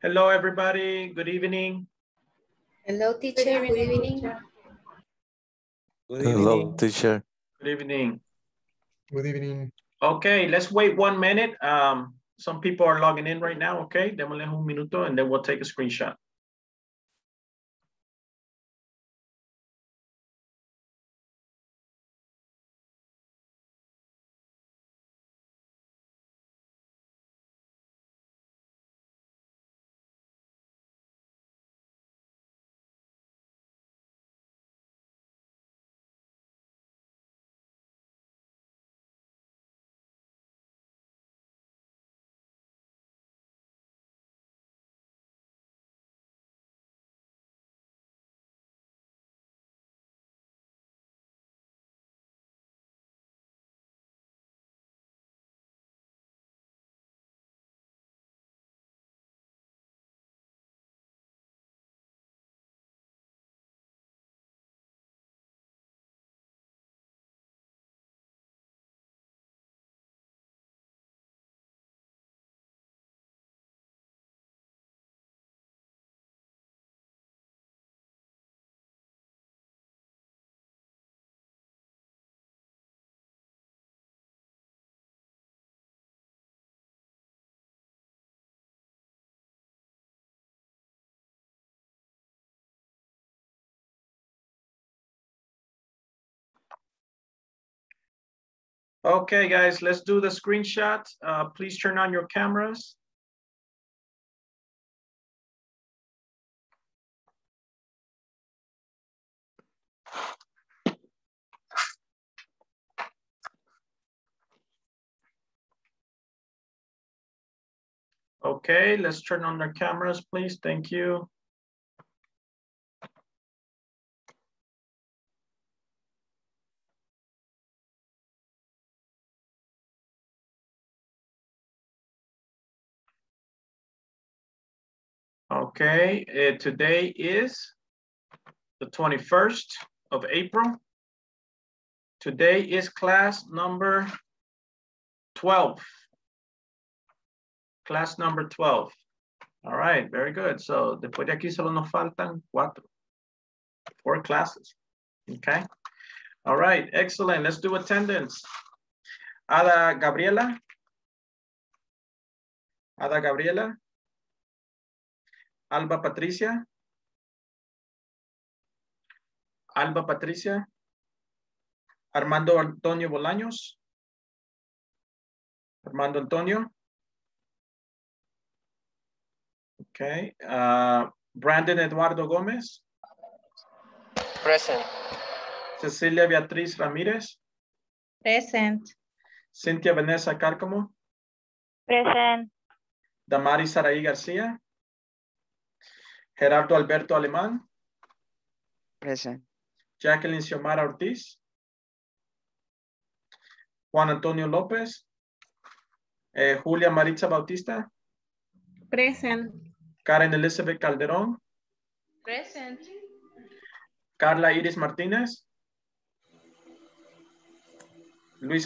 Hello, everybody. Good evening. Hello, teacher. Good evening. Good evening. Hello, teacher. Good evening. Good evening. Okay, let's wait 1 minute. Some people are logging in right now, okay? Démosle un minuto and then we'll take a screenshot. Okay, guys, let's do the screenshot. Please turn on your cameras. Okay, let's turn on their cameras, please. Thank you. Okay, today is the 21st of April. Today is class number 12. Class number 12. All right, very good. So después de aquí solo nos faltan cuatro. Four classes, okay? All right, excellent. Let's do attendance. Ada Gabriela. Ada Gabriela. Alba Patricia. Alba Patricia. Armando Antonio Bolaños. Armando Antonio. Okay. Brandon Eduardo Gomez. Present. Cecilia Beatriz Ramirez. Present. Cynthia Vanessa Cárcamo. Present. Damaris Sarai Garcia. Gerardo Alberto Alemán. Present. Jacqueline Xiomara Ortiz. Juan Antonio López. Julia Maritza Bautista. Present. Karen Elizabeth Calderón. Present. Carla Iris Martínez. Luis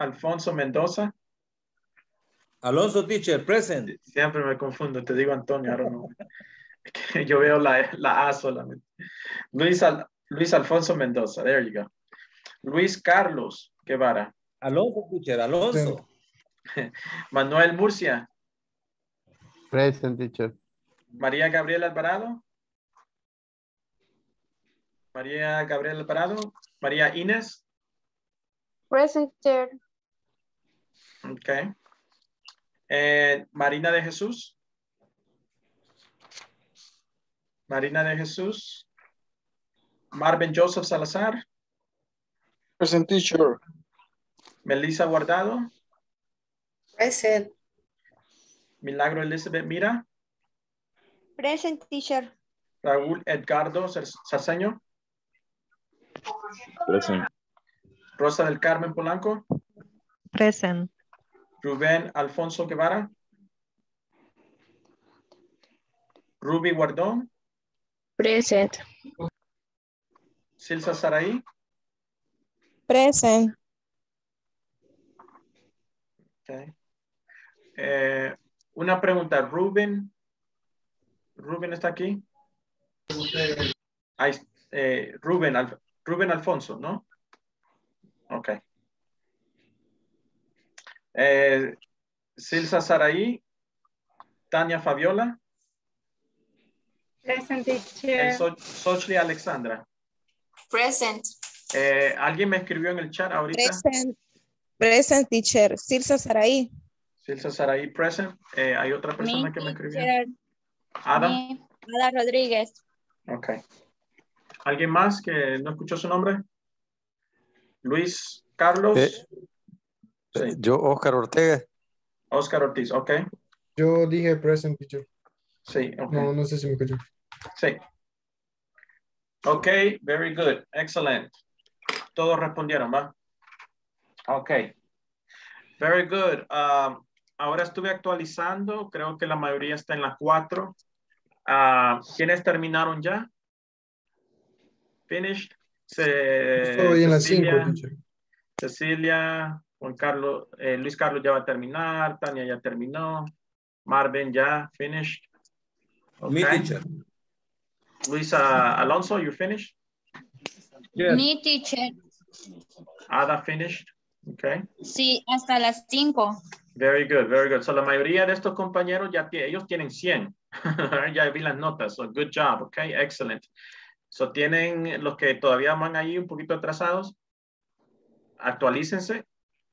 Alfonso Mendoza. Alonso, teacher, present. Siempre me confundo, te digo Antonio, I don't know. Yo veo la A solamente. Luis Alfonso Mendoza, there you go. Luis Carlos Guevara. Alonso, teacher, Alonso. Present. Manuel Murcia. Present, teacher. María Gabriela Alvarado. María Gabriela Alvarado. María Inés. Present, teacher. Okay. Marina de Jesús. Marina de Jesús. Marvin Joseph Salazar. Present, teacher. Melissa Guardado. Present. Milagro Elizabeth Mira. Present, teacher. Raúl Edgardo Saseño. Present. Rosa del Carmen Polanco. Present. Rubén Alfonso Guevara. Ruby Guardón. Present. Silza Saraí. Present. Okay. Una pregunta, Rubén. ¿Rubén está aquí? Ahí, Rubén Alfonso, ¿no? Ok. Silza Saraí, Tania Fabiola. Present, teacher. Xochilt Alexandra. Present. Alguien me escribió en el chat ahorita. Present. Present, teacher. Silza Saraí. Silza Saraí, present. Hay otra persona que me escribió. Ada. Ada Rodríguez. Ok. ¿Alguien más que no escuchó su nombre? Luis Carlos. Sí. Yo, Oscar Ortega. Oscar Ortiz, ok. Yo dije present, teacher. Sí, okay. No sé si me escuchó. Sí. Ok, very good. Excellent. Todos respondieron, ¿va? Ok. Very good. Ahora estuve actualizando. Creo que la mayoría está en las 4. ¿Quiénes terminaron ya? Finished. Estoy en las 5. Cecilia, Juan Carlos, Luis Carlos ya va a terminar. Tania ya terminó. Marvin ya finished. Okay. Me, teacher. Luis Alonso, you finished? Yeah. Me, teacher. Ada finished. Okay. Sí, hasta las 5. Very good, very good. So la mayoría de estos compañeros ya ellos tienen 100. Ya vi las notas. So good job. Okay, excellent. So tienen los que todavía van ahí un poquito atrasados. Actualícense.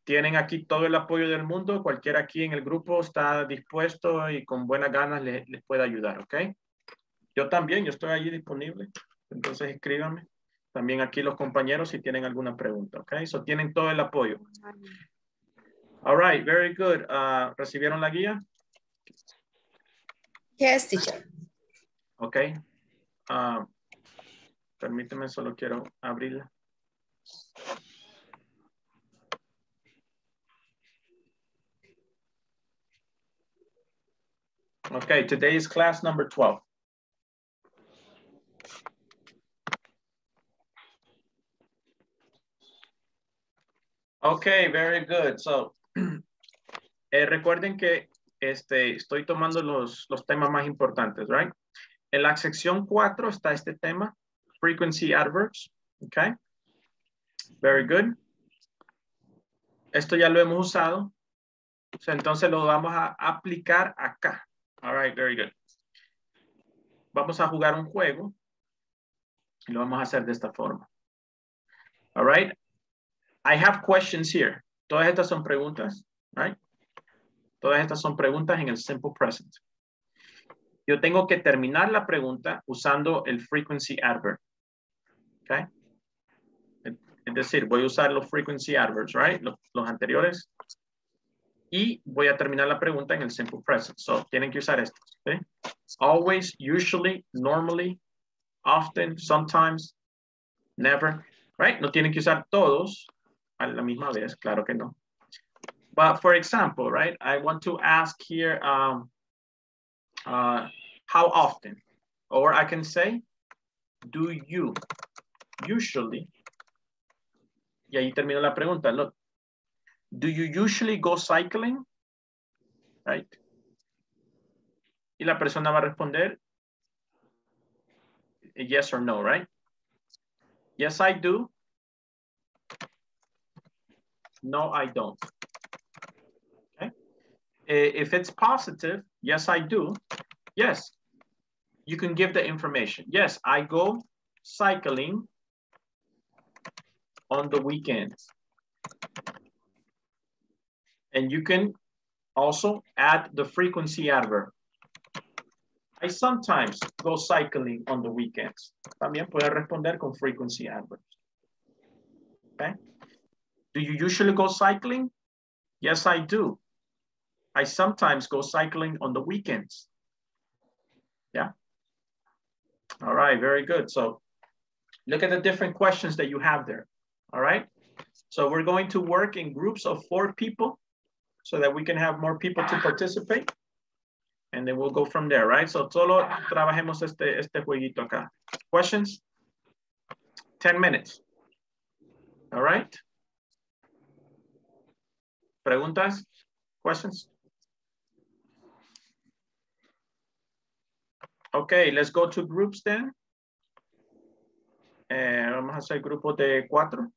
Tienen aquí todo el apoyo del mundo. Cualquiera aquí en el grupo está dispuesto y con buenas ganas les puede ayudar, ¿ok? Yo también, yo estoy allí disponible. Entonces escríbanme. También aquí los compañeros si tienen alguna pregunta, ¿ok? So tienen todo el apoyo. All right, very good. ¿Recibieron la guía? Yes, teacher. Ok. Permíteme, solo quiero abrirla. Okay, today is class number 12. Okay, very good. So, recuerden que estoy tomando los temas más importantes, right? En la sección 4 está este tema, frequency adverbs, okay? Very good. Esto ya lo hemos usado. Entonces lo vamos a aplicar acá. All right, very good. Vamos a jugar un juego y lo vamos a hacer de esta forma. All right. I have questions here. Todas estas son preguntas, right? Todas estas son preguntas en el simple present. Yo tengo que terminar la pregunta usando el frequency adverb. Okay. Es decir, voy a usar los frequency adverbs, right? Los anteriores. Y voy a terminar la pregunta en el simple present. So, tienen que usar esto. ¿Okay? Always, usually, normally, often, sometimes, never. Right? No tienen que usar todos a la misma vez. Claro que no. But for example, right? I want to ask here, how often? Or I can say, do you usually? Y ahí termino la pregunta. Look. Do you usually go cycling? Right? Y la persona va a responder yes or no, right? Yes, I do. No, I don't. Okay. If it's positive, yes, I do. Yes, you can give the information. Yes, I go cycling on the weekends. And you can also add the frequency adverb. I sometimes go cycling on the weekends. También puede responder con frequency adverbs. Okay. Do you usually go cycling? Yes, I do. I sometimes go cycling on the weekends. Yeah. All right, very good. So look at the different questions that you have there. All right. So we're going to work in groups of 4 people, so that we can have more people to participate. And then we'll go from there, right? So solo trabajemos este jueguito acá. Questions? 10 minutes. All right? Preguntas? Questions? Okay, let's go to groups then. Vamos a hacer grupos de 4.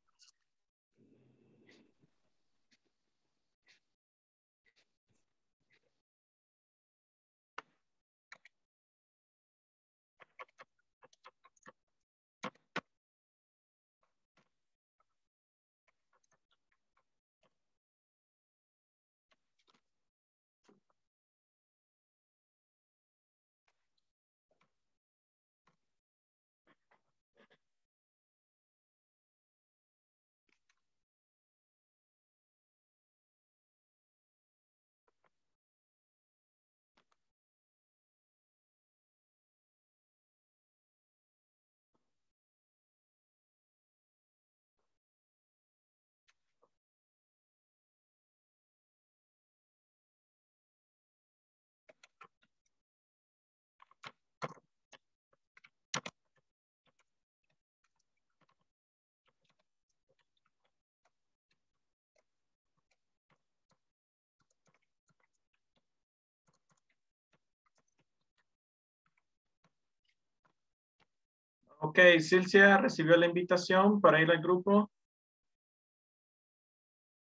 Ok, Silcia recibió la invitación para ir al grupo.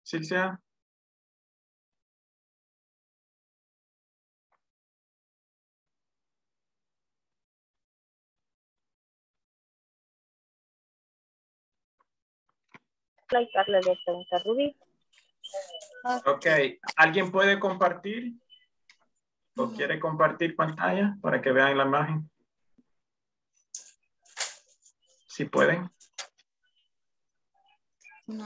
Silcia. Hola, Carla, le pregunta a Ruby. Ok, ¿alguien puede compartir? ¿O quiere compartir pantalla para que vean la imagen? Si pueden. No.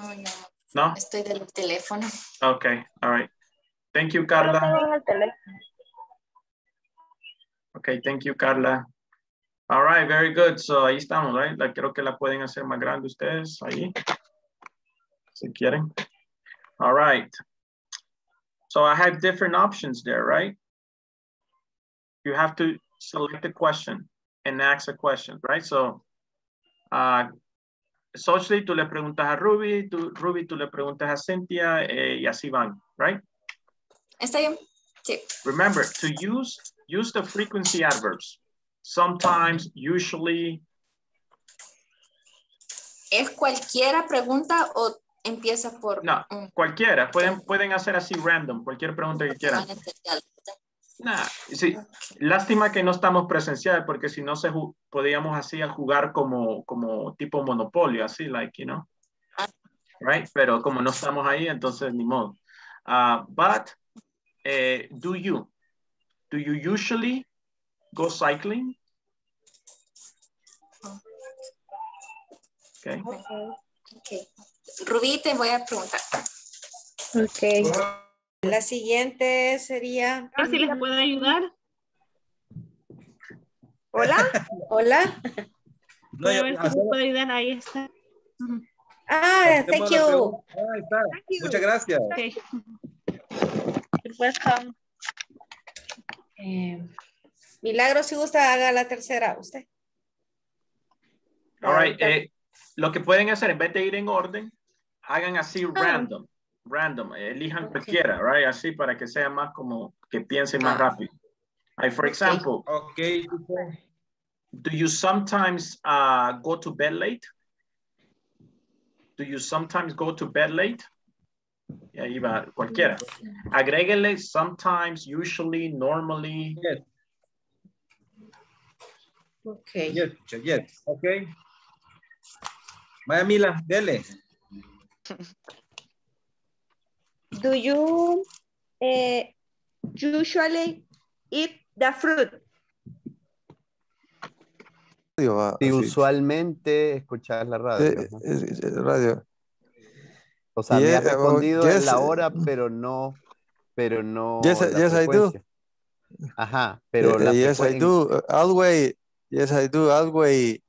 No. Estoy del teléfono. Okay, all right. Thank you, Carla. Okay, thank you, Carla. All right, very good. So ahí estamos, right? Creo que la pueden hacer más grande ustedes ahí, si quieren. All right. So I have different options there, right? You have to select a question and ask a question, right? So Xochitl, tú le preguntas a Ruby, tú le preguntas a Cynthia, y así van, right? Está bien, sí. Remember, to use the frequency adverbs. Sometimes, usually. ¿Es cualquiera pregunta o empieza por...? No, cualquiera. Pueden hacer así random, cualquier pregunta que quieran. Nah, sí, lástima que no estamos presenciales porque si no podíamos así jugar como tipo monopolio, así, you know, right? Pero como no estamos ahí, entonces ni modo. Do you usually go cycling? Okay. Okay. Rubí, te voy a preguntar. Okay. La siguiente sería... Ah, ¿sí les puedo ayudar? ¿Hola? ¿Hola? No, a ver si les puedo ayudar, ahí está. Ah, thank you. Ahí está. Thank you. Muchas gracias. Okay. You're welcome. Milagro, si gusta, haga la tercera usted. All right. Lo que pueden hacer, en vez de ir en orden, hagan así random. Random, elijan cualquiera, right? Así para que sea más como que piensen más rápido. For example, okay. Do you sometimes go to bed late? Do you sometimes go to bed late? Y ahí va cualquiera. Agréguenle sometimes, usually, normally. Yes. Okay. Yes. Okay. Vaya Mila, dele. Do you usually eat the fruit? Sí, usualmente escuchar la radio. Radio. O sea, me ha respondido en la hora, pero no. Yes, I do. Ajá, pero la I do. Always. Yes, I do. Always.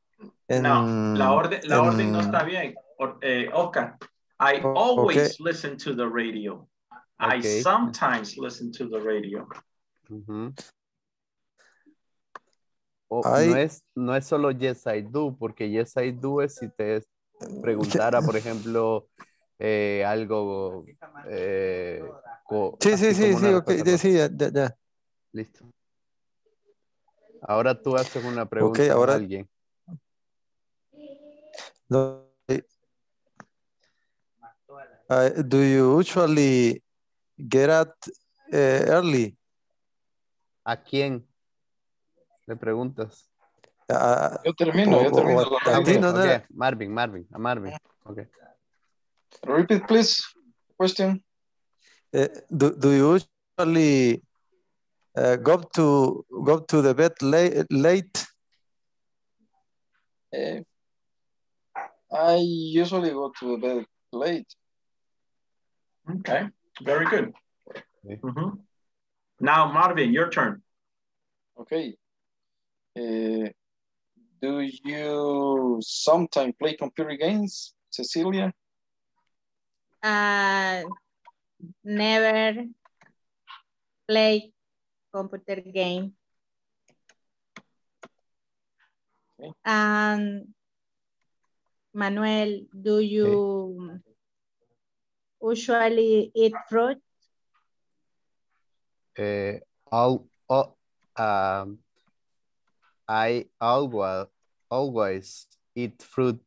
No, la orden no está bien. Oscar. I always listen to the radio. Okay. I sometimes listen to the radio. No es solo yes I do, porque yes I do es si te preguntara, por ejemplo, algo. Sí, sí, sí, sí, ok, ya. Listo. Ahora tú haces una pregunta a alguien. Do you usually get up early? ¿A quién le preguntas? Yo termino. Okay. Marvin. Okay. Repeat, please. Question. Do you usually go to the bed late? I usually go to bed late. Okay, very good. Mm-hmm. Now, Marvin, your turn. Okay. Do you sometimes play computer games, Cecilia? Never play computer game. Okay. Manuel, do you usually eat fruit? I always eat fruit.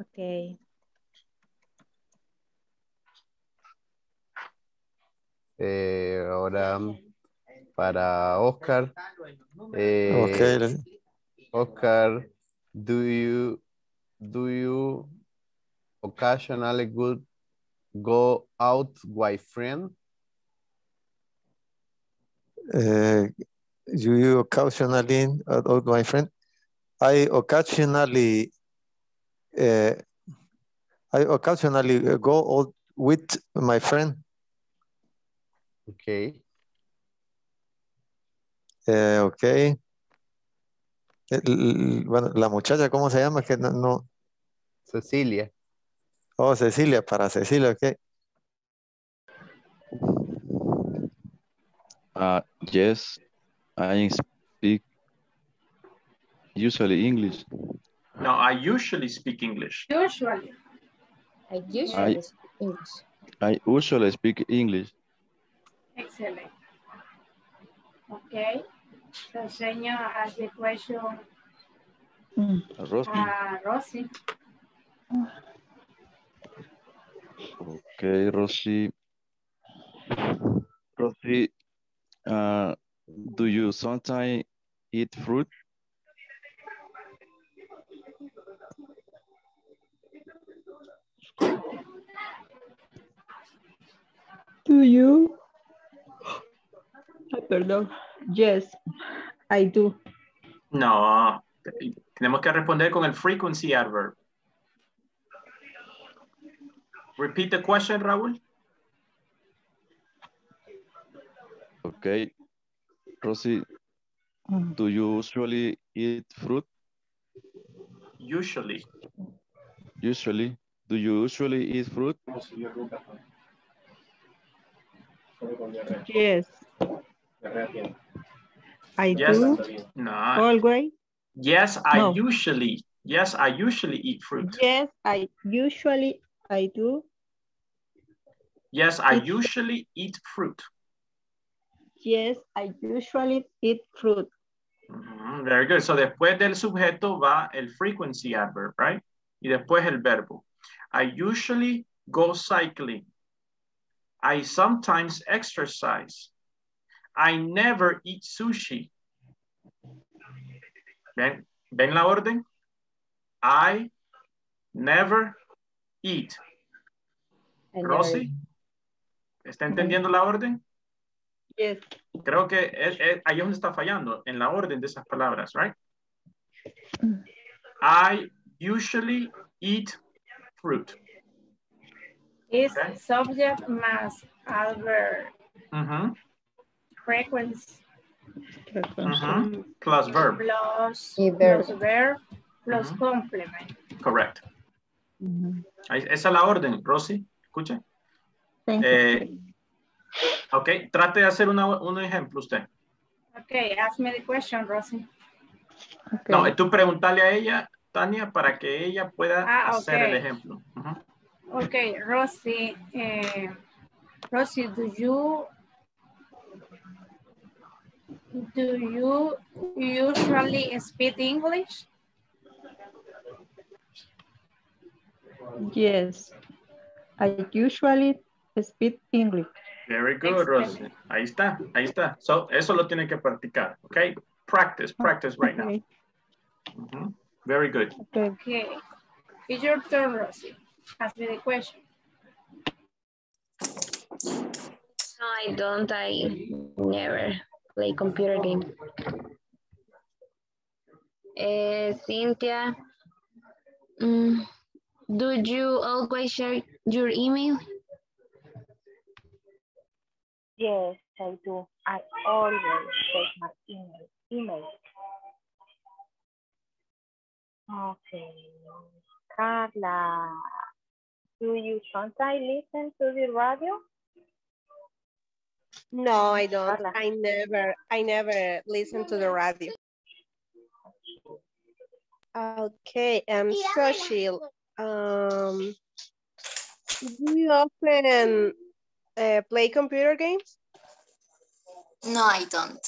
Okay. Ahora para Oscar. Okay. Oscar, do you occasionally go out with friends? Do you occasionally out with friends? I occasionally go out with my friend. Okay. Okay. Bueno, la muchacha, ¿cómo se llama? Que no. Cecilia. Oh, Cecilia, para Cecilia, ok. Yes, I speak usually English. No, I usually speak English. I usually speak English. Excellent. Okay. So, Senor, ask the question. Rosie. Okay, Rosie, do you sometimes eat fruit? Do you? Perdón. Yes, I do. No, tenemos que responder con el frequency adverb. Repeat the question, Raúl. Okay. Rosie, do you usually eat fruit? Usually. Do you usually eat fruit? Yes. Yes, I usually eat fruit. Yes, I usually eat fruit. Mm-hmm, very good. So después del sujeto va el frequency adverb, right? Y después el verbo. I usually go cycling. I sometimes exercise. I never eat sushi. ¿Ven la orden? I never eat. Rosy, ¿está entendiendo la orden? Yes. Creo que ahí es donde está fallando, en la orden de esas palabras, right? I usually eat fruit. Is subject más adverb. Uh-huh. Frequency. Uh-huh. Plus verb. Plus verb, plus uh-huh. Complement. Correct. Uh-huh. Esa es la orden, Rosy. Escuche. Ok, trate de hacer un ejemplo usted. Ok, ask me the question, Rosy. Okay. No, tú preguntarle a ella, Tania, para que ella pueda hacer el ejemplo. Uh-huh. Ok, Rosy. Rosy, do you Do you usually speak English? Yes, I usually speak English. Very good, Rosy. Ahí está, ahí está. So, eso lo tienen que practicar, okay? Practice, practice right now. Mm-hmm. Very good. Okay. Okay. It's your turn, Rosy. Ask me the question. I don't, I never play computer game. Cynthia, do you always share your email? Yes, I do. I always share my email. Okay. Carla, do you sometimes listen to the radio? No, I don't. Carla. I never listen to the radio. Okay, Xochilt. Do you often play computer games? No, I don't.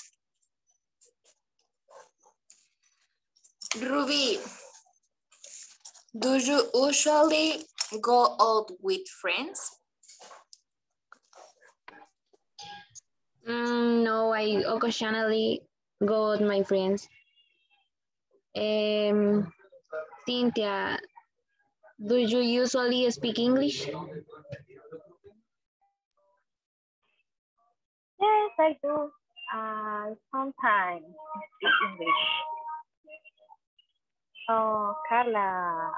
Ruby, do you usually go out with friends? No, I occasionally go with my friends. Cynthia, do you usually speak English? Yes, I do. Sometimes I speak English. Oh, Carla,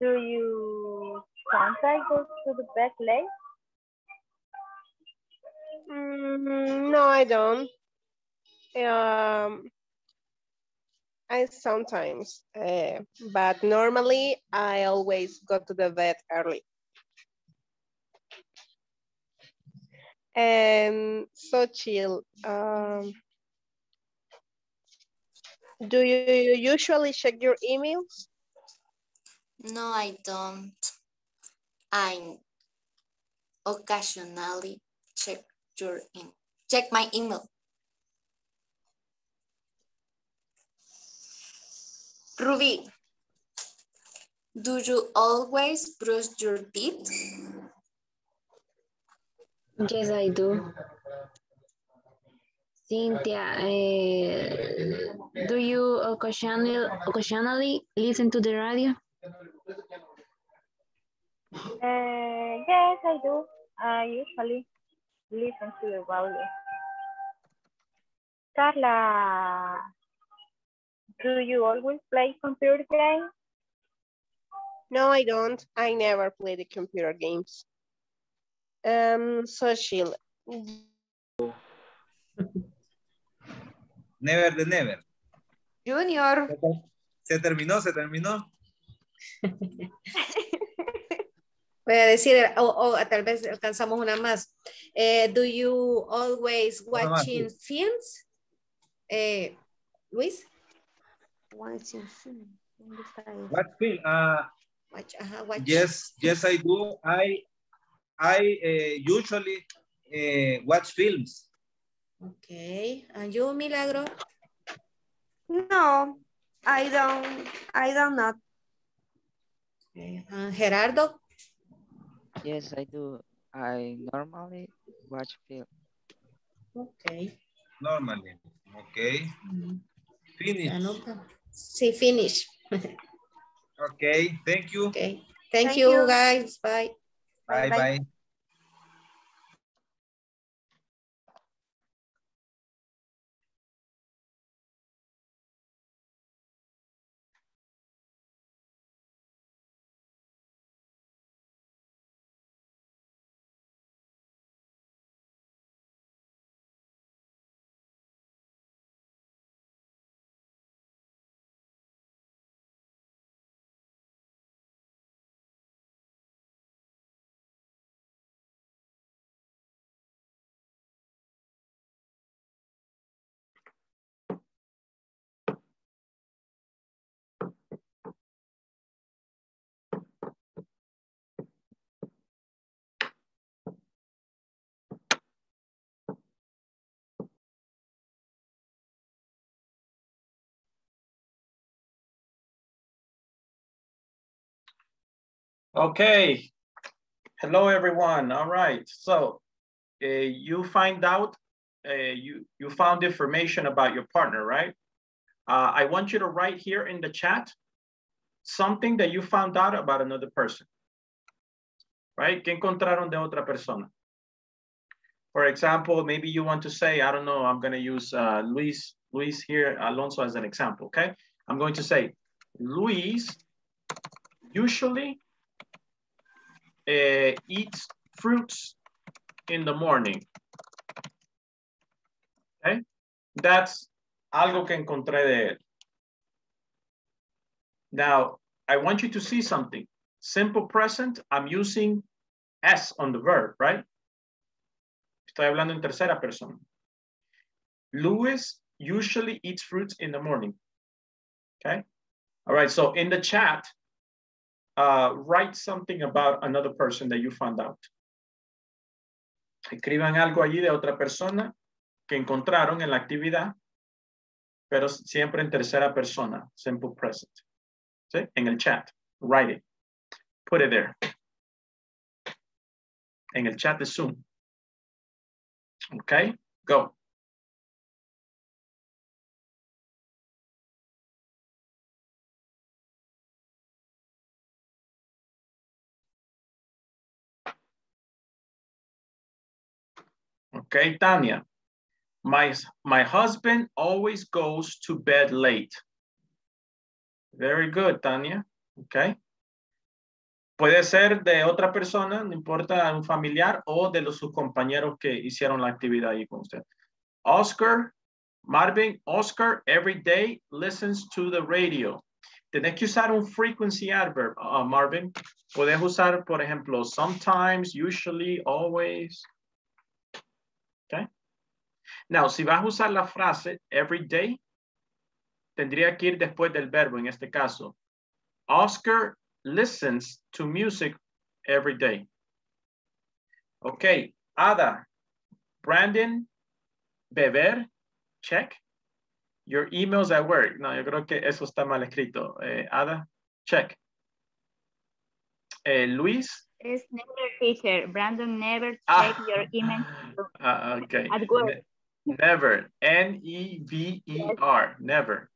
do you sometimes go to the back lake? No, I don't. I sometimes, but normally I always go to the bed early. And Xochilt, do you usually check your emails? No, I don't. I occasionally check my email. Ruby, do you always brush your teeth? Yes, I do. Cynthia, do you occasionally listen to the radio? Yes, I do. I usually listen to the radio. Carla, do you always play computer games? No, I don't. I never play the computer games. Xochilt. Never the never. Junior. Se terminó. Voy a decir, tal vez alcanzamos una más. Do you always watching films? Luis? Watching film. What film? Watch. Yes, I do. I usually watch films. Okay, and you, Milagro? No, I don't. Okay. Gerardo? Yes, I do. I normally watch film. Okay. Normally, okay. Mm-hmm. Finish. Sí, finish. Okay, thank you. Okay, thank you guys. Bye. Bye. Okay, hello everyone. All right, so you find out, you found information about your partner, right? I want you to write here in the chat something that you found out about another person, right? ¿Qué encontraron de otra persona? For example, maybe you want to say, I don't know, I'm going to use Luis here, Alonso as an example, okay? I'm going to say, Luis usually eats fruits in the morning. Okay, that's algo que encontré de él. Now, I want you to see something. Simple present, I'm using S on the verb, right? Estoy hablando en tercera persona. Luis usually eats fruits in the morning. Okay, all right, so in the chat, write something about another person that you found out. Escriban algo allí de otra persona que encontraron en la actividad, pero siempre en tercera persona, simple present. ¿Sí? En el chat, write it, put it there. En el chat de Zoom. Okay, go. Okay, Tania, my husband always goes to bed late. Very good, Tania, okay. Puede ser de otra persona, no importa, un familiar o de los sus compañeros que hicieron la actividad ahí con usted. Oscar, Marvin, Oscar every day listens to the radio. Tenés que usar un frequency adverb, Marvin. Podés usar, por ejemplo, sometimes, usually, always. Okay. Now, si vas a usar la frase every day, tendría que ir después del verbo en este caso. Oscar listens to music every day. Okay, Ada, Brandon, beber, check. Your emails at work. No, yo creo que eso está mal escrito. Ada, check. Luis. It's never teacher. Brandon never check your email. Okay. At work. Never. N-E-V-E-R. Yes. Never.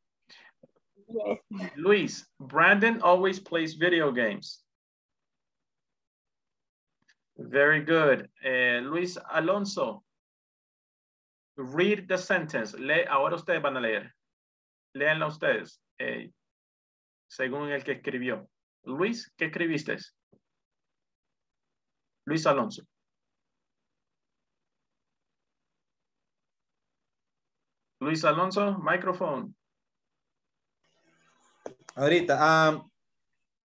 Yes. Luis, Brandon always plays video games. Very good. Luis Alonso, read the sentence. Ahora ustedes van a leer. Leanla ustedes. Según el que escribió. Luis, ¿qué escribiste? Luis Alonso. Luis Alonso, microphone. Ahorita,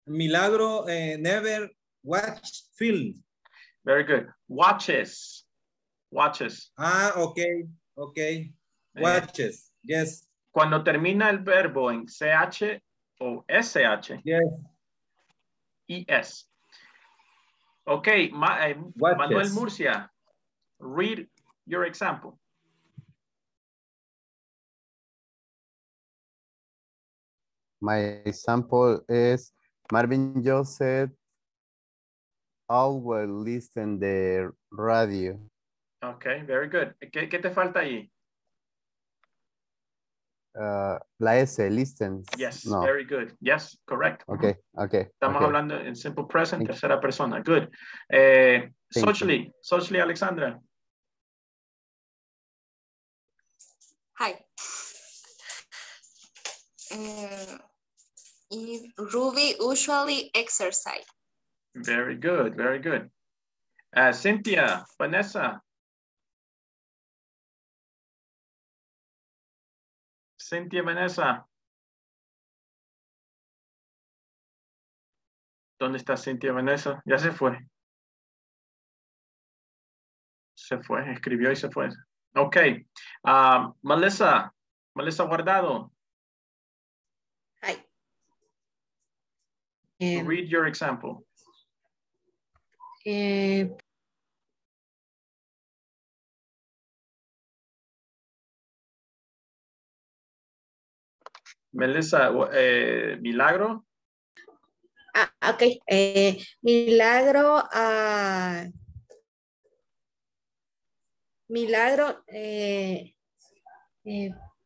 Milagro never watch film. Very good. Watches. Watches. Ah, okay, okay. Watches, yes. Cuando termina el verbo en CH o SH. Yes. ES. Okay, Manuel Murcia, read your example. My example is Marvin Joseph always listen the radio. Okay, very good. ¿Qué te falta ahí? La S, listens. Yes, no. Very good. Yes, correct. Okay, okay. Estamos hablando en simple present, tercera persona. Good. Xochilt Alexandra. Hi. Ruby usually exercise. Very good, very good. Cynthia, Vanessa. Cynthia Vanessa. ¿Dónde está Cynthia Vanessa? Ya se fue. Se fue, escribió y se fue. Ok. Melissa Guardado. Hi. Read your example. Melissa, Milagro. Okay. Milagro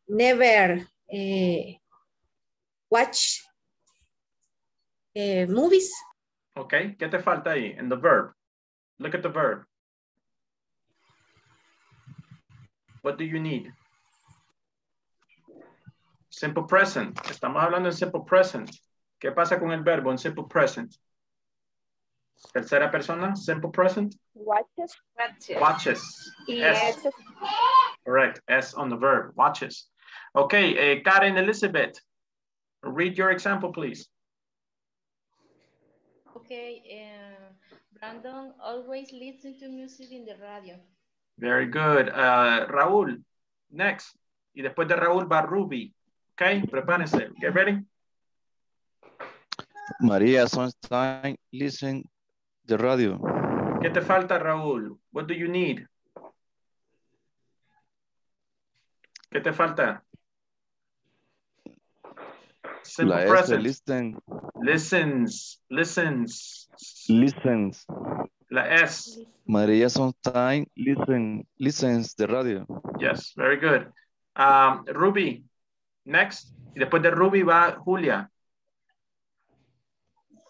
never watch movies. Okay, ¿qué te falta ahí? In the verb. Look at the verb. What do you need? Simple present. Estamos hablando en simple present. ¿Qué pasa con el verbo en simple present? Tercera persona, simple present. Watches. Watches. Yes. S. Correct. S on the verb. Watches. Okay, Karen Elizabeth, read your example, please. Okay, Brandon always listens to music in the radio. Very good. Raúl, next. Y después de Raúl va Ruby. Okay, prepárense. Get ready. María sometimes listens the radio. ¿Qué te falta, Raúl? What do you need? ¿Qué te falta? Simple la present. Listen. Listens. La S. María sometimes listens the radio. Yes, very good. Ruby, next. Y después de Ruby va Julia.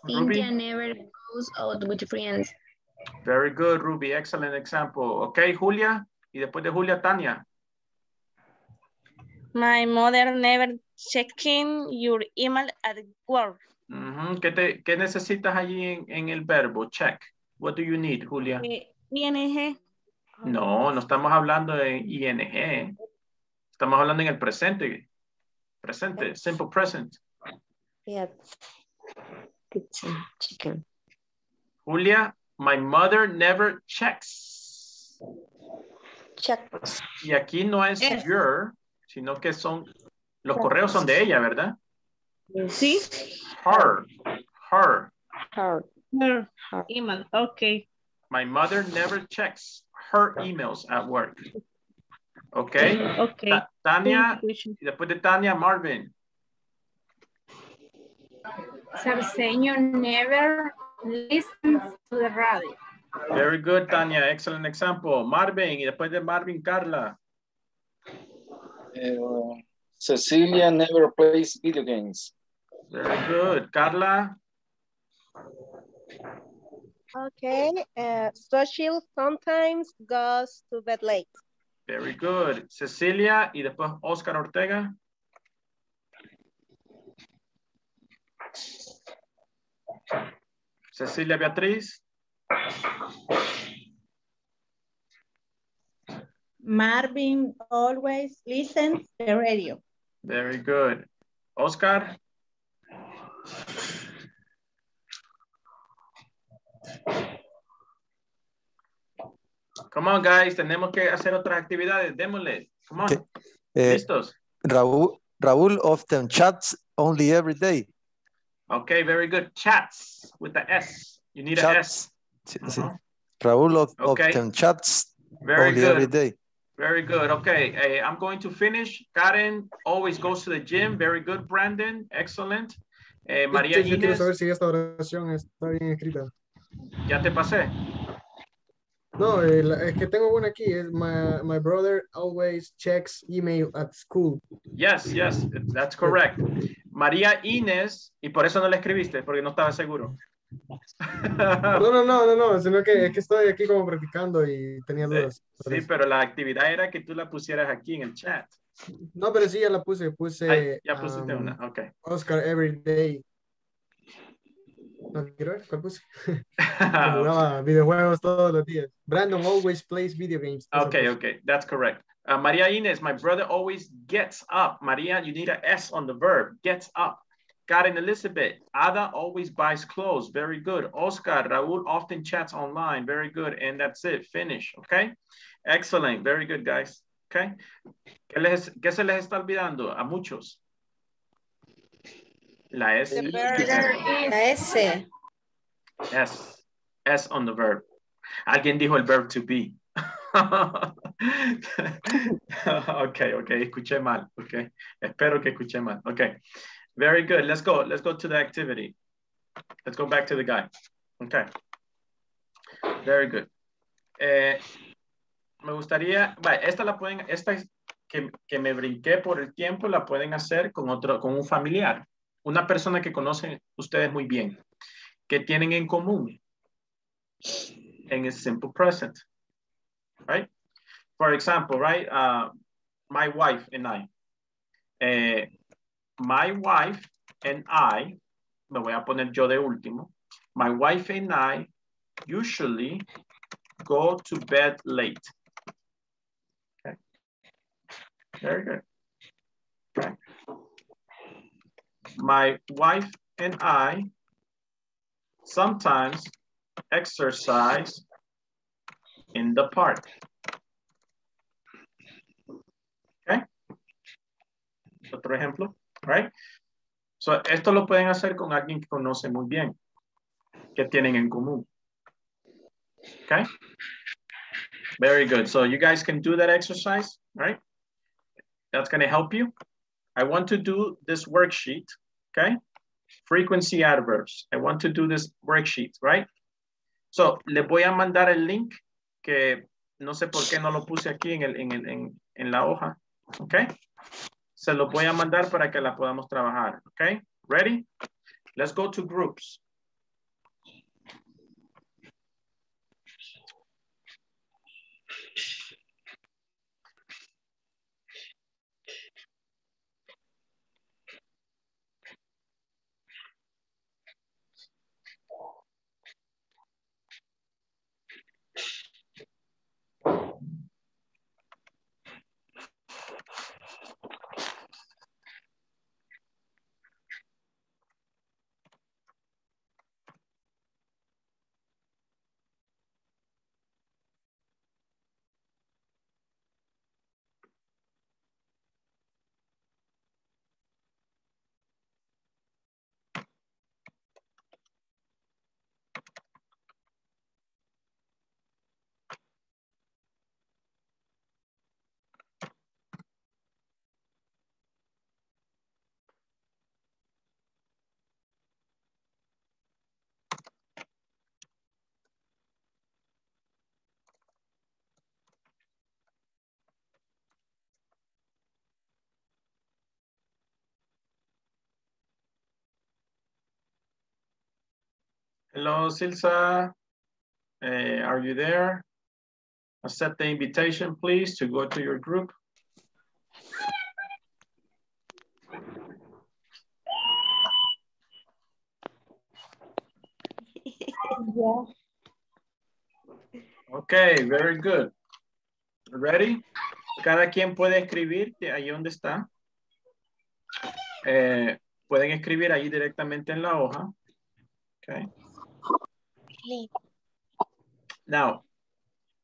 Cynthia never goes out with friends. Very good, Ruby. Excellent example. Okay, Julia. Y después de Julia, Tania. My mother never checking your email at work. Mm-hmm. ¿Qué necesitas allí en el verbo check? What do you need, Julia? ING. No, no estamos hablando de ING. Estamos hablando en el presente. Presente, simple present. Yeah. Chicken. Julia, my mother never checks. Checks. Y aquí no es your, sino que son, los correos son de ella, ¿verdad? Sí. Her email, okay. My mother never checks her emails at work. Okay. Okay. Tania, y después de Tania, Marvin. Saseño never listens to the radio. Very good, Tania. Excellent example. Marvin, y después de Marvin, Carla. Cecilia never plays video games. Very good. Carla? Okay. Xochilt sometimes goes to bed late. Very good. Cecilia, y después Oscar Ortega. Cecilia Beatriz. Marvin always listens to the radio. Very good. Oscar. Come on, guys. Tenemos que hacer otras actividades. Démosle. Come on. Okay. Listos. Raúl often chats only every day. Okay, very good. Chats with the S. You need an S. Uh-huh. Raúl often chats every day. Very good. Okay, hey, I'm going to finish. Karen always goes to the gym. Very good, Brandon. Excellent. María Inés. Yo quiero saber si esta oración está bien escrita. Ya te pasé. No, es que tengo una aquí. My brother always checks email at school. Yes, that's correct. María Inés, y por eso no la escribiste, porque no estaba seguro. No, sino que es que estoy aquí como practicando y tenía dudas. Sí, pero la actividad era que tú la pusieras aquí en el chat. No, pero sí, ya la puse. Ay, ya pusiste una, ok. Oscar every day. No quiero ver, ¿cuál puse? Jugaba videojuegos todos los días. Brandon always plays video games. Okay, that's correct. María Inés, my brother always gets up. María, you need an S on the verb, gets up. Karen Elizabeth, Ada always buys clothes. Very good. Oscar, Raúl often chats online. Very good. And that's it. Finish. Okay? Excellent. Very good, guys. Okay? ¿Qué se les está olvidando a muchos? La S. La S. S. S on the verb. Alguien dijo el verb to be. Okay. Escuché mal. Okay. Espero que escuché mal. Okay. Very good. Let's go. Let's go to the activity. Let's go back to the guy. Okay. Very good. Me gustaría, esta la pueden, esta que me brinqué por el tiempo, la pueden hacer con otro, con un familiar, una persona que conocen ustedes muy bien, que tienen en común en el simple present, right? For example, right? My wife and I. My wife and I, me voy a poner yo de último. My wife and I usually go to bed late. Okay. Very good. Right. My wife and I sometimes exercise in the park. Okay. Otro ejemplo, right? So, esto lo pueden hacer con alguien que conoce muy bien, que tienen en común. Okay. Very good. So you guys can do that exercise, right? That's going to help you. I want to do this worksheet, okay? Frequency adverbs. I want to do this worksheet, right? So, les voy a mandar el link que no sé por qué no lo puse aquí en la hoja, okay? Se lo voy a mandar para que la podamos trabajar, okay? Ready? Let's go to groups. Hello, Silza, are you there? Accept the invitation, please, to go to your group. Okay, very good. Ready? Cada quien puede escribir ahí donde está. Pueden escribir ahí directamente en la hoja. Okay. Now,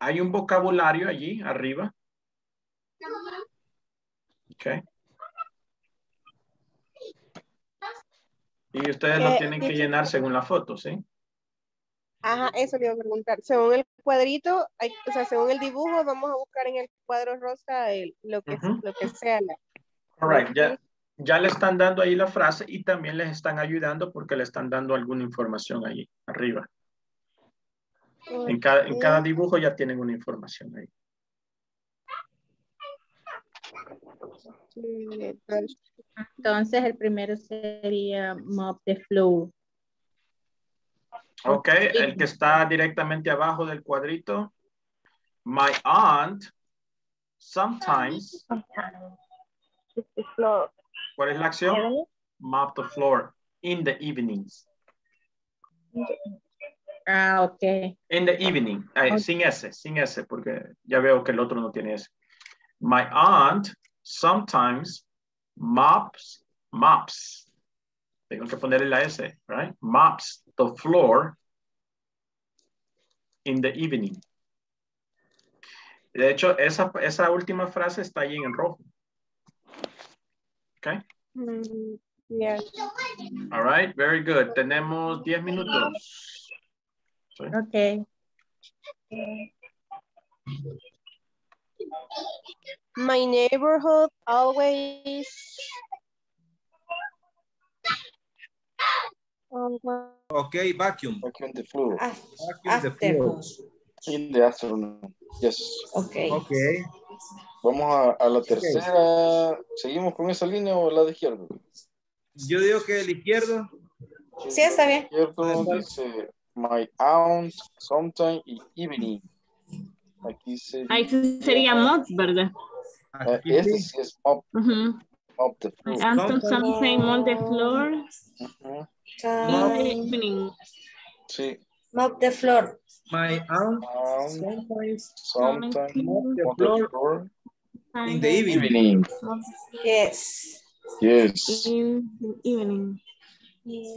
hay un vocabulario allí arriba. Okay. Y ustedes lo tienen que llenar según la foto, ¿sí? Ajá, eso le iba a preguntar. Según el cuadrito, o sea, según el dibujo, vamos a buscar en el cuadro rosa lo que sea. All right, ya le están dando ahí la frase y también les están ayudando porque le están dando alguna información ahí arriba. En cada dibujo ya tienen una información ahí. Entonces el primero sería mop the floor. Ok, el que está directamente abajo del cuadrito. My aunt sometimes. ¿Cuál es la acción? Mop the floor in the evenings. Ah, ok. In the evening. Okay. Sin S, porque ya veo que el otro no tiene S. My aunt sometimes mops. Tengo que ponerle la S, right? Mops the floor in the evening. De hecho, esa última frase está ahí en rojo. Ok. Yeah. All right, very good. Tenemos 10 minutos. Okay. My neighborhood always Okay, vacuum. Vacuum the floor. Vacuum the floor. In the afternoon. Yes. Okay. Okay. Vamos a la tercera. ¿Seguimos con esa línea o la de izquierda? Yo digo que el izquierdo. Sí, está bien. El izquierdo dice, my aunt, sometime in evening. Aquí sería. Ahí sería mop, ¿verdad? Aquí este sí es mop. Mop the floor. My aunt, sometime on the floor. In the evening. Sí. Mop the floor. My aunt sometimes on the floor in the evening. Yes. Yes. In the evening. In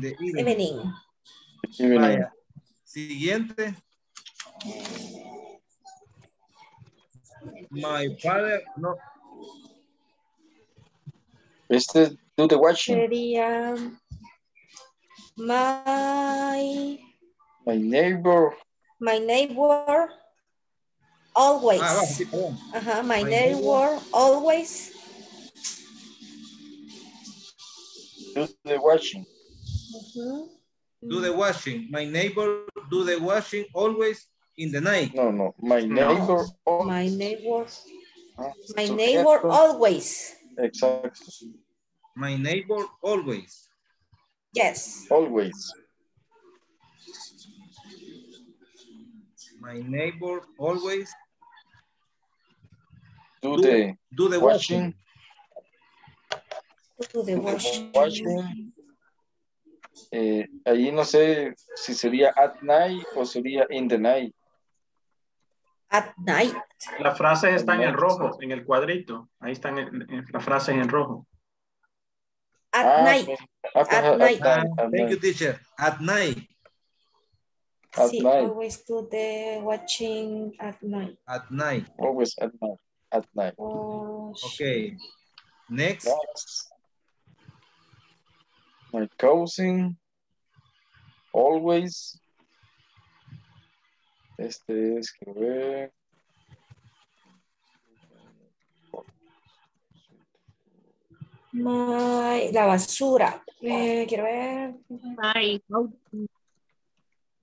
the evening. Vaya. Siguiente. My father no. Este do the watching. Sería my neighbor always. My neighbor always. Do the washing. Do the washing. My neighbor do the washing always in the night. No. My neighbor. Always. My neighbor. My neighbor always. Exactly. My neighbor always. Yes. Always. My neighbor always do the washing. Do the washing. Allí no sé si sería at night o sería in the night. At night. Las frases están en rojo, en el cuadrito. Ahí están las frases en rojo. At night. At night. Thank you, teacher. At night. Sí, always do the watching at night. At night. Always at night. At night. Oh, okay. Next. My cousin always. Este es que ve. La basura. Quiero ver.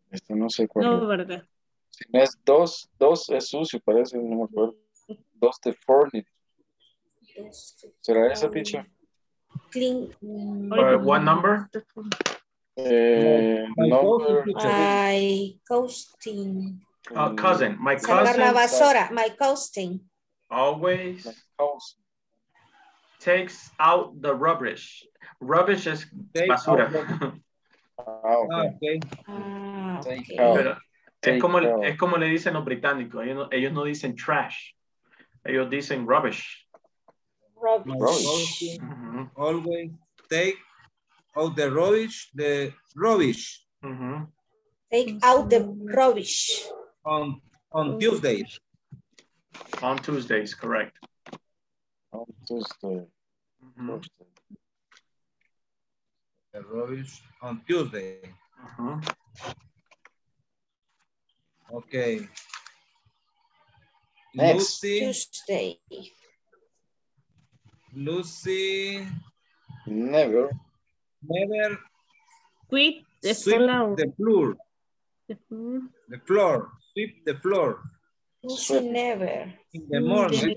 Este no sé cuál. No, es. Verdad. Si no es dos es sucio, parece, no me acuerdo. Dos de furniture. ¿Será esa, teacher? Clean. What number? Number. My cousin. Cousin. My cousin. Sacar la basura. My cousin. Always. My cousin. Takes out the rubbish. Rubbish is basura. Okay. Pero es como le dicen los británicos. Ellos no dicen trash. Ellos dicen rubbish. Rubbish. Always take out the rubbish. The rubbish. Take out the rubbish. On Tuesdays. On Tuesdays, correct. The rubbish on Tuesday. Okay. Next. Lucy. Never. Quit the floor. The floor. Sweep the floor. Lucy never. In the morning.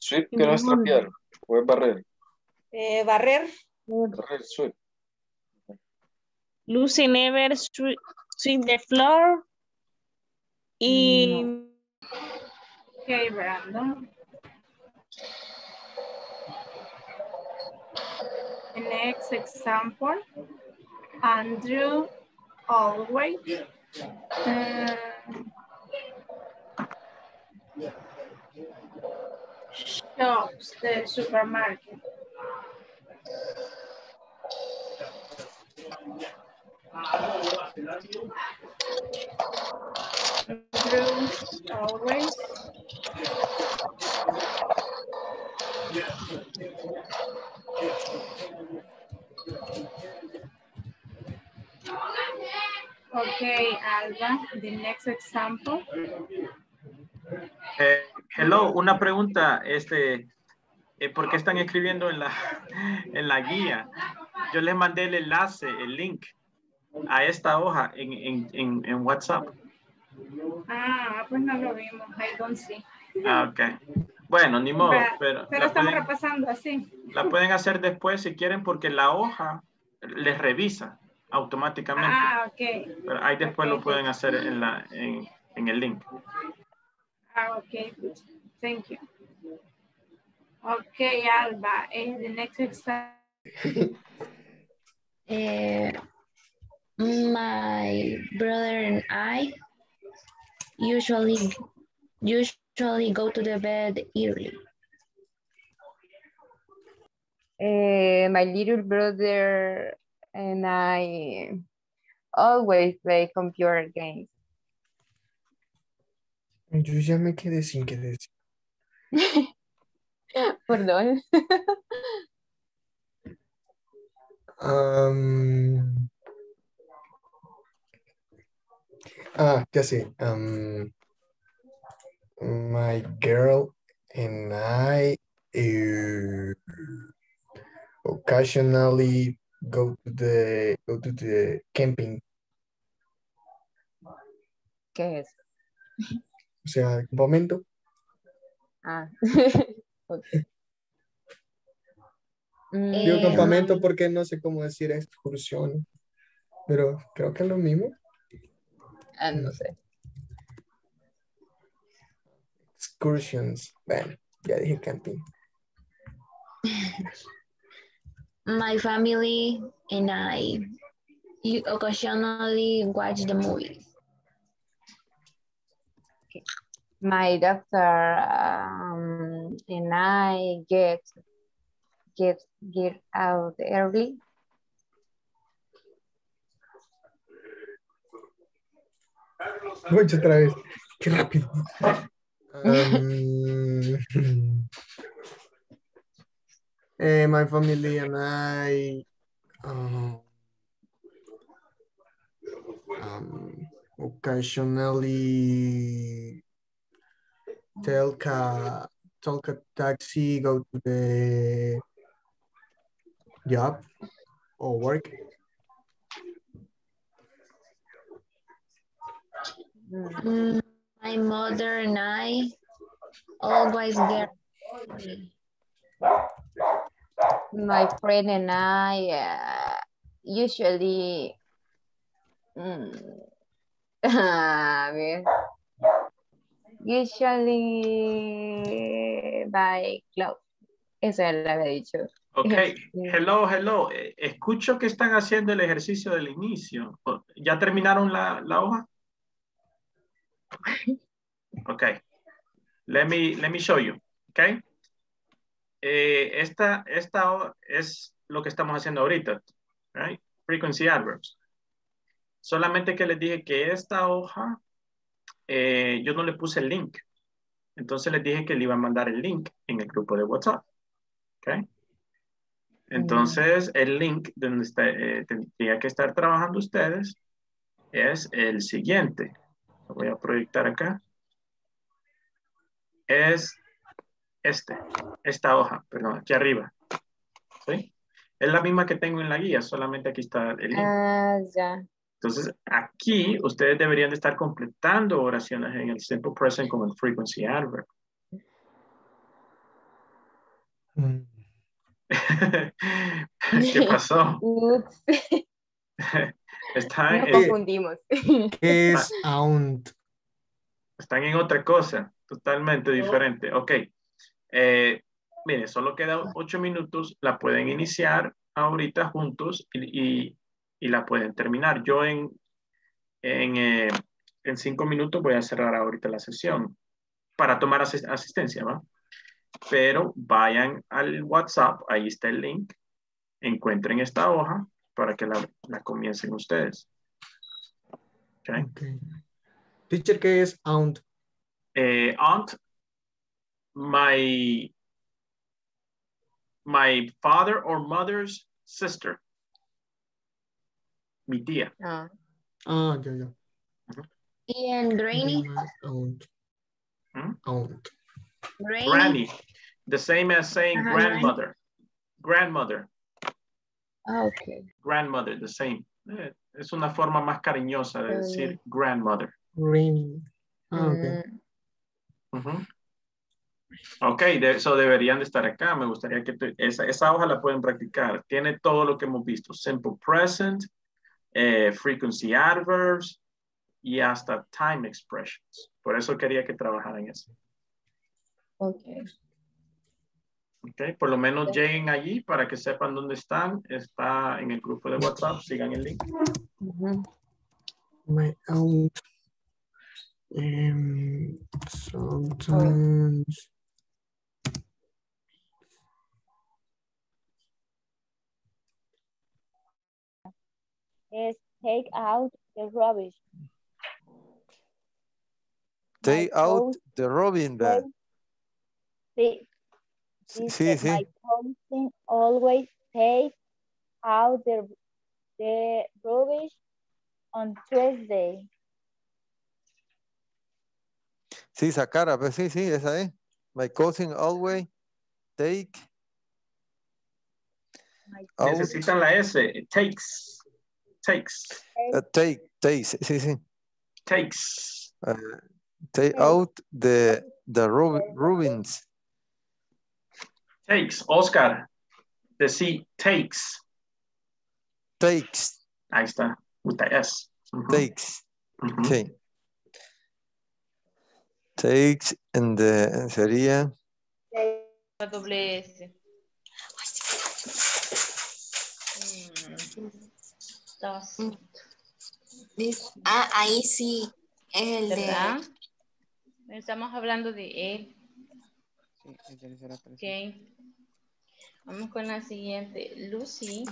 Sweep que no es trapear. O es barrer. Barrer, sweep. Lucy never sweep the floor. Y... Okay, Brandon. The next example. Andrew always. Shops, the supermarket. Always. Okay, Alba, the next example. Hello, una pregunta, ¿por qué están escribiendo en la guía? Yo les mandé el enlace, el link a esta hoja en WhatsApp. Ah, pues no lo vimos. I don't see. Ah, ok. Bueno, ni modo. Pero estamos repasando así. La pueden hacer después si quieren porque la hoja les revisa automáticamente. Ah, ok. Pero ahí después lo pueden hacer en el link. Ah, ok. Thank you. Ok, Alba. The next exam. My brother and I usually go to the bed early. My little brother and I always play computer games. Yo ya me quedé sin que decir. Perdón. Ya sé. My girl and I occasionally go to the camping. ¿Qué es? O sea, campamento. Ah. Okay. Digo campamento porque no sé cómo decir excursión, pero creo que es lo mismo. Ah, no sé. Excursions. Bueno, ya dije camping. My family and I occasionally watch the movies. Okay. My doctor and I get out early. Mucho otra vez. Qué rápido. My family and I occasionally take a taxi, go to the job or work. My mother and I always get. My friend and I usually buy clothes. Eso lo había dicho. Ok, hello. Escucho que están haciendo el ejercicio del inicio. ¿Ya terminaron la hoja? Ok, let me show you. Ok. Esta es lo que estamos haciendo ahorita, right? Frequency adverbs. Solamente que les dije que esta hoja, yo no le puse el link. Entonces les dije que le iba a mandar el link en el grupo de WhatsApp. Okay. Entonces el link donde tendría que estar trabajando ustedes es el siguiente. Lo voy a proyectar acá. Es... esta hoja, perdón, aquí arriba. ¿Sí? Es la misma que tengo en la guía, solamente aquí está el link. Ya. Entonces, aquí ustedes deberían de estar completando oraciones en el simple present con el frequency adverb. ¿Qué pasó? Están no confundimos. ¿Qué es aunt? Están en otra cosa, totalmente diferente. Ok. Mire, solo queda 8 minutos, la pueden iniciar ahorita juntos y la pueden terminar. Yo en 5 minutos voy a cerrar ahorita la sesión para tomar asistencia, ¿va? Pero vayan al WhatsApp, ahí está el link, encuentren esta hoja para que la comiencen ustedes. Okay. Teacher, ¿qué es aunt? Aunt. My father or mother's sister. Mi tía. Yeah. And granny? Aunt. Granny. The same as saying grandmother. Grandmother. Okay. Grandmother, the same. Es una forma más cariñosa de decir grandmother. Green. Okay. Uh-huh. Ok, so deberían de estar acá. Me gustaría que esa hoja la pueden practicar. Tiene todo lo que hemos visto. Simple present, frequency adverbs y hasta time expressions. Por eso quería que trabajaran eso. Ok. Ok, por lo menos lleguen allí para que sepan dónde están. Está en el grupo de WhatsApp. Sigan el link. Uh-huh. My own. Sometimes. Take out the rubbish. Take out the rubbish bag. My constant always take out the rubbish on Tuesday. Sí, Sakara, pues sí, sí, esa es. My cousin always take. Necesitan la S. Takes. Takes. Takes, sí, sí. Takes. Take out the ruins. Takes, Oscar. The C, takes. Takes. Ahí está, with the S. Uh-huh. Takes. Uh-huh. Okay. Takes and sería. La doble S. Ahí sí. El ¿verdad? De... Estamos hablando de él. Okay. Vamos con la siguiente. Lucy.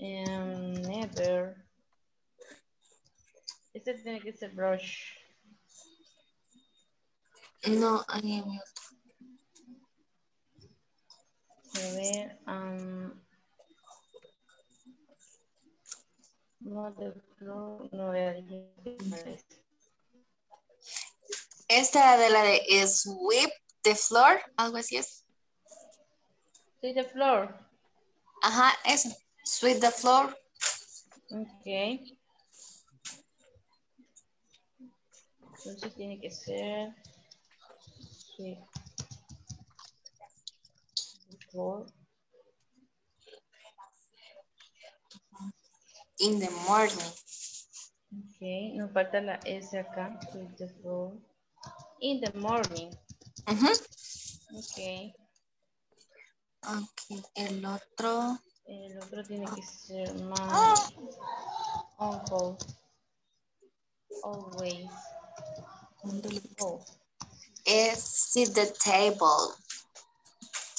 Never. Este tiene que ser brush. No, ahí hay otro. A ver. No veo. Esta de la de sweep the floor, algo así es. Sweep the floor. Ajá, eso. Sweep the floor. Ok. Entonces tiene que ser. Sweep the floor. In the morning. Ok, nos falta la S acá. Sweep the floor. In the morning. Uh-huh. Ok. Ok, el otro. El otro tiene que ser más. Uncle. Always. Oh. It's the table.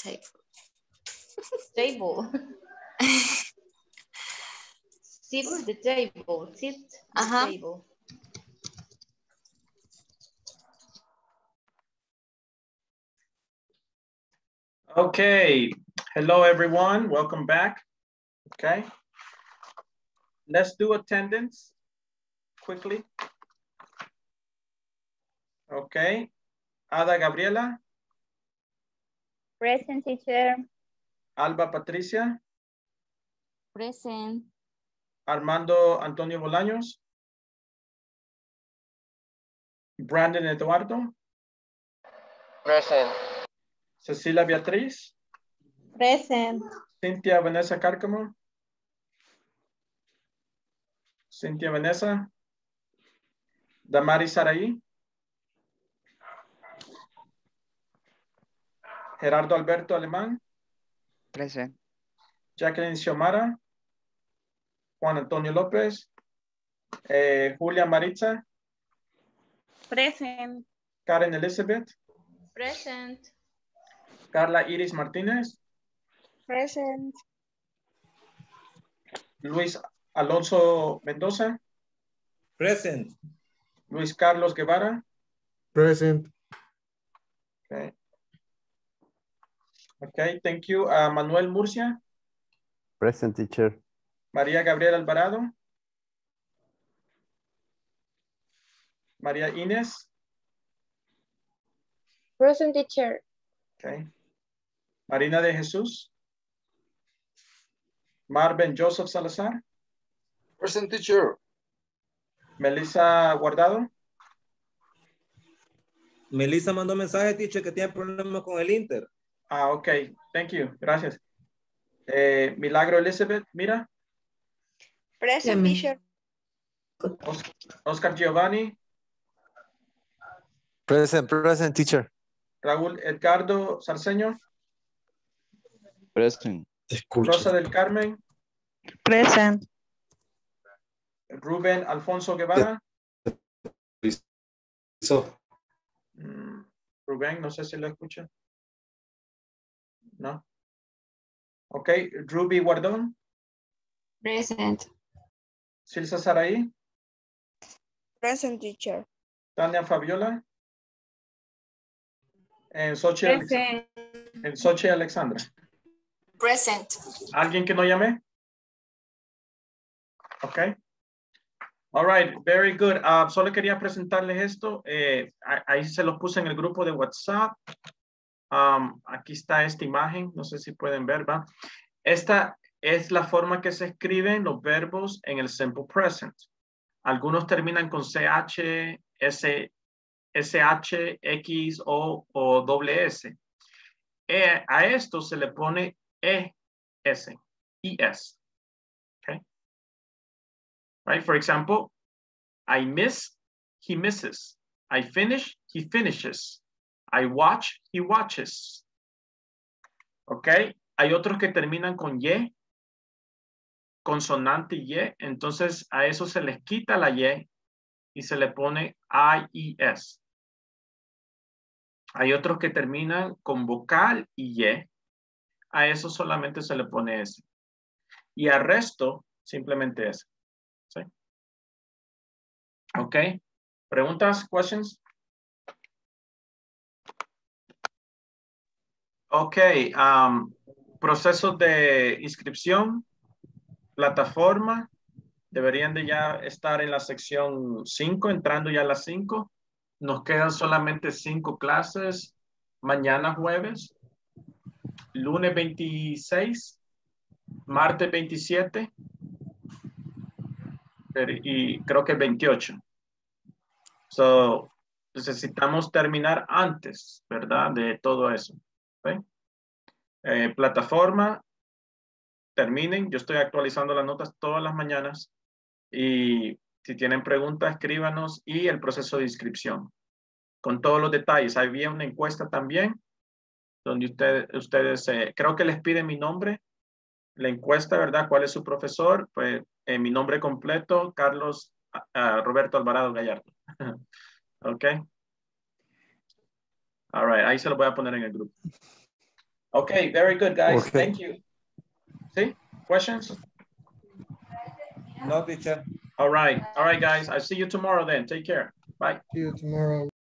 Table. Sit the table. Sit the table. Okay. Hello, everyone. Welcome back. Okay. Let's do attendance quickly. Okay. Ada Gabriela. Present, teacher. Alba Patricia. Present. Armando Antonio Bolaños. Brandon Eduardo. Present. Cecilia Beatriz. Present. Cynthia Vanessa Cárcamo. Cynthia Vanessa. Damaris Sarai. Gerardo Alberto Alemán. Present. Jacqueline Xiomara. Juan Antonio López. Julia Maritza. Present. Karen Elizabeth. Present. Carla Iris Martínez. Present. Luis Alfonso Mendoza. Present. Luis Carlos Guevara. Present. Okay. Okay, thank you. Manuel Murcia. Present, teacher. María Gabriela Alvarado. María Inés. Present, teacher. Okay. Marina de Jesús. Marvin Joseph Salazar. Present, teacher. Melissa Guardado. Melissa mandó mensaje, teacher, que tiene problemas con el Inter. Ah, ok. Thank you. Gracias. Milagro Elizabeth Mira. Present, teacher. Oscar Giovanni. Present, teacher. Raúl Edgardo Saseño. Present. Rosa del Carmen. Present. Rubén Alfonso Guevara. Rubén, no sé si lo escucha. No. Ok, Ruby Guardón. Present. Silza Saraí. Present, teacher. Tania Fabiola. Xochilt Alexandra. Present. ¿Alguien que no llamé? Ok. All right, very good. Solo quería presentarles esto. Ahí se los puse en el grupo de WhatsApp. Aquí está esta imagen. No sé si pueden ver, ¿va? Esta es la forma que se escriben los verbos en el simple present. Algunos terminan con CH, S, SH, X, O o doble S. A esto se le pone ES, IS. Right? For example, I miss, he misses. I finish, he finishes. I watch, he watches. Okay. Hay otros que terminan con Y, consonante Y. Entonces a eso se les quita la Y y se le pone IES. Hay otros que terminan con vocal y Y. A eso solamente se le pone S. Y al resto, simplemente S. Sí. Ok. ¿Preguntas? ¿Questions? Ok. Proceso de inscripción. Plataforma. Deberían de ya estar en la sección 5, entrando ya a las 5. Nos quedan solamente 5 clases. Mañana jueves. Lunes 26. Martes 27. Y creo que 28. So, necesitamos terminar antes, ¿verdad? De todo eso. ¿Okay? Plataforma, terminen. Yo estoy actualizando las notas todas las mañanas. Y si tienen preguntas, escríbanos. Y el proceso de inscripción. Con todos los detalles. Había una encuesta también. Donde ustedes creo que les piden mi nombre. La encuesta, ¿verdad? ¿Cuál es su profesor? Pues mi nombre completo, Carlos Roberto Alvarado Gallardo. Ok. All right. Ahí se lo voy a poner en el grupo. Ok. Very good, guys. Okay. Thank you. ¿Sí? ¿Questions? No, teacher. All right. All right, guys. I'll see you tomorrow then. Take care. Bye. See you tomorrow.